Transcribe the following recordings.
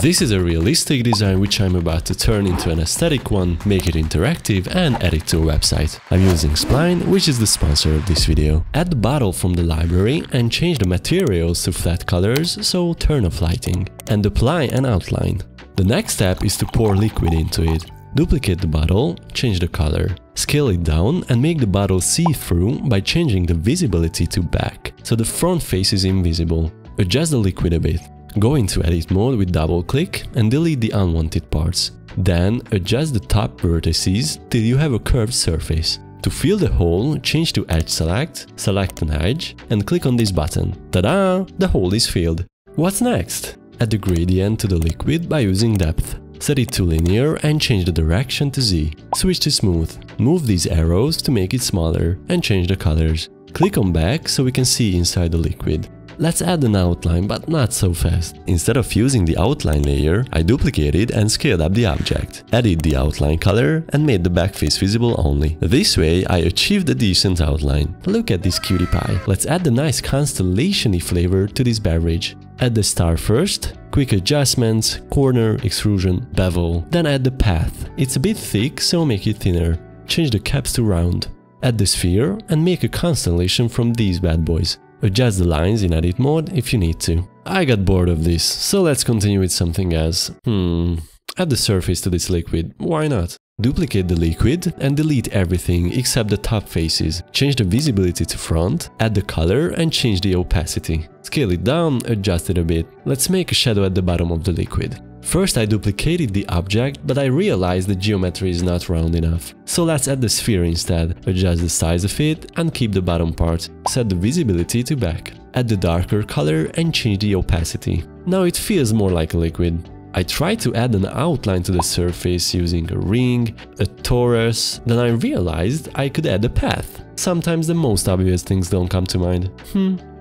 This is a realistic design which I'm about to turn into an aesthetic one, make it interactive and add it to a website. I'm using Spline, which is the sponsor of this video. Add the bottle from the library and change the materials to flat colors, so turn off lighting. And apply an outline. The next step is to pour liquid into it. Duplicate the bottle, change the color. Scale it down and make the bottle see-through by changing the visibility to back, so the front face is invisible. Adjust the liquid a bit. Go into edit mode with double-click and delete the unwanted parts. Then adjust the top vertices till you have a curved surface. To fill the hole, change to edge select, select an edge and click on this button. Ta-da! The hole is filled. What's next? Add the gradient to the liquid by using depth. Set it to linear and change the direction to Z. Switch to smooth. Move these arrows to make it smaller and change the colors. Click on back so we can see inside the liquid. Let's add an outline, but not so fast. Instead of using the outline layer, I duplicated and scaled up the object, added the outline color and made the back face visible only. This way I achieved a decent outline. Look at this cutie pie. Let's add the nice constellation-y flavor to this beverage. Add the star first, quick adjustments, corner, extrusion, bevel, then add the path. It's a bit thick, so make it thinner. Change the caps to round. Add the sphere and make a constellation from these bad boys. Adjust the lines in edit mode if you need to. I got bored of this, so let's continue with something else. Add the surface to this liquid, why not? Duplicate the liquid and delete everything except the top faces. Change the visibility to front, add the color and change the opacity. Scale it down, adjust it a bit. Let's make a shadow at the bottom of the liquid. First I duplicated the object, but I realized the geometry is not round enough. So let's add the sphere instead, adjust the size of it and keep the bottom part, set the visibility to back. Add the darker color and change the opacity. Now it feels more like a liquid. I tried to add an outline to the surface using a ring, a torus, then I realized I could add a path. Sometimes the most obvious things don't come to mind.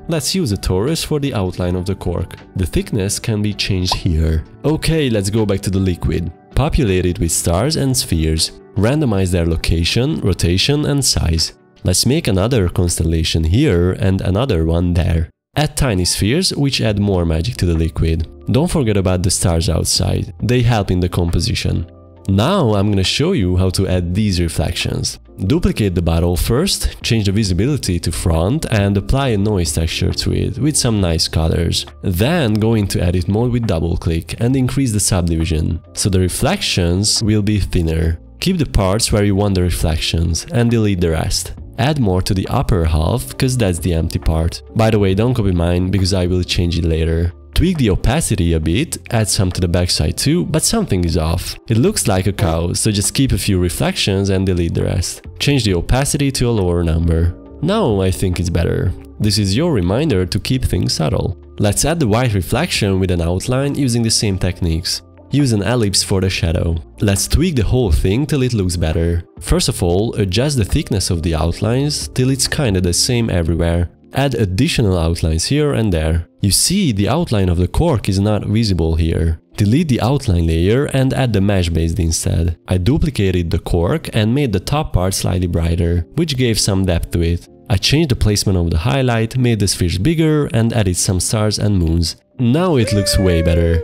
Let's use a torus for the outline of the cork. The thickness can be changed here. Okay, let's go back to the liquid. Populate it with stars and spheres. Randomize their location, rotation and size. Let's make another constellation here and another one there. Add tiny spheres, which add more magic to the liquid. Don't forget about the stars outside, they help in the composition. Now I'm gonna show you how to add these reflections. Duplicate the bottle first, change the visibility to front and apply a noise texture to it with some nice colors. Then go into edit mode with double click and increase the subdivision, so the reflections will be thinner. Keep the parts where you want the reflections and delete the rest. Add more to the upper half, cause that's the empty part. By the way, don't copy mine because I will change it later. Tweak the opacity a bit, add some to the backside too, but something is off. It looks like a cow, so just keep a few reflections and delete the rest. Change the opacity to a lower number. Now I think it's better. This is your reminder to keep things subtle. Let's add the white reflection with an outline using the same techniques. Use an ellipse for the shadow. Let's tweak the whole thing till it looks better. First of all, adjust the thickness of the outlines till it's kinda the same everywhere. Add additional outlines here and there. You see, the outline of the cork is not visible here. Delete the outline layer and add the mesh based instead. I duplicated the cork and made the top part slightly brighter, which gave some depth to it. I changed the placement of the highlight, made the spheres bigger and added some stars and moons. Now it looks way better.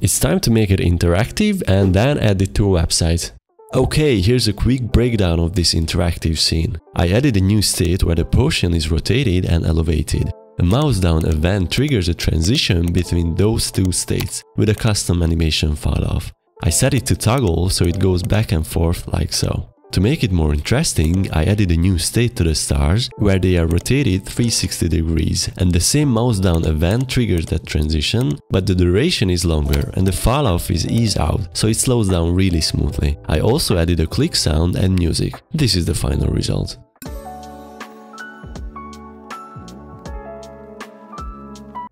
It's time to make it interactive and then add it to a website. Okay, here's a quick breakdown of this interactive scene. I added a new state where the potion is rotated and elevated. A mouse down event triggers a transition between those two states with a custom animation file off. I set it to toggle so it goes back and forth like so. To make it more interesting, I added a new state to the stars where they are rotated 360 degrees and the same mouse down event triggers that transition, but the duration is longer and the fall off is eased out, so it slows down really smoothly. I also added a click sound and music. This is the final result.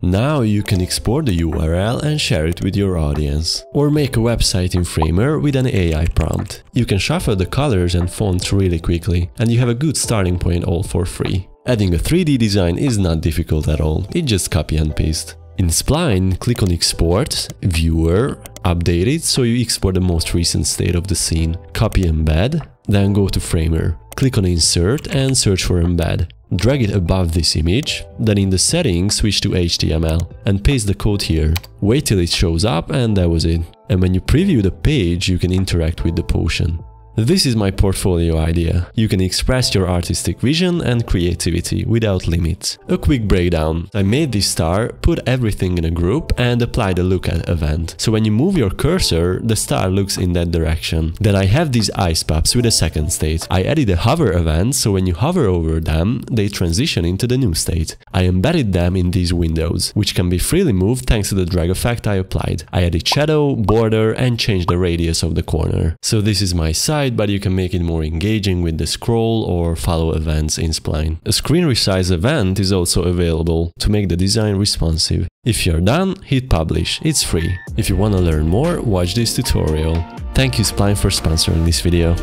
Now you can export the URL and share it with your audience. Or make a website in Framer with an AI prompt. You can shuffle the colors and fonts really quickly, and you have a good starting point, all for free. Adding a 3D design is not difficult at all, it just copy and paste. In Spline, click on Export, Viewer, update it so you export the most recent state of the scene. Copy Embed, then go to Framer. Click on Insert and search for Embed. Drag it above this image, then in the settings switch to HTML and paste the code here. Wait till it shows up, and that was it. And when you preview the page, you can interact with the potion. This is my portfolio idea. You can express your artistic vision and creativity without limits. A quick breakdown. I made this star, put everything in a group and applied the look at event. So when you move your cursor, the star looks in that direction. Then I have these ice pops with a second state. I added a hover event, so when you hover over them, they transition into the new state. I embedded them in these windows, which can be freely moved thanks to the drag effect I applied. I added shadow, border and changed the radius of the corner. So this is my side, but you can make it more engaging with the scroll or follow events in Spline. A screen resize event is also available to make the design responsive. If you're done, hit publish, it's free. If you want to learn more, watch this tutorial. Thank you Spline for sponsoring this video.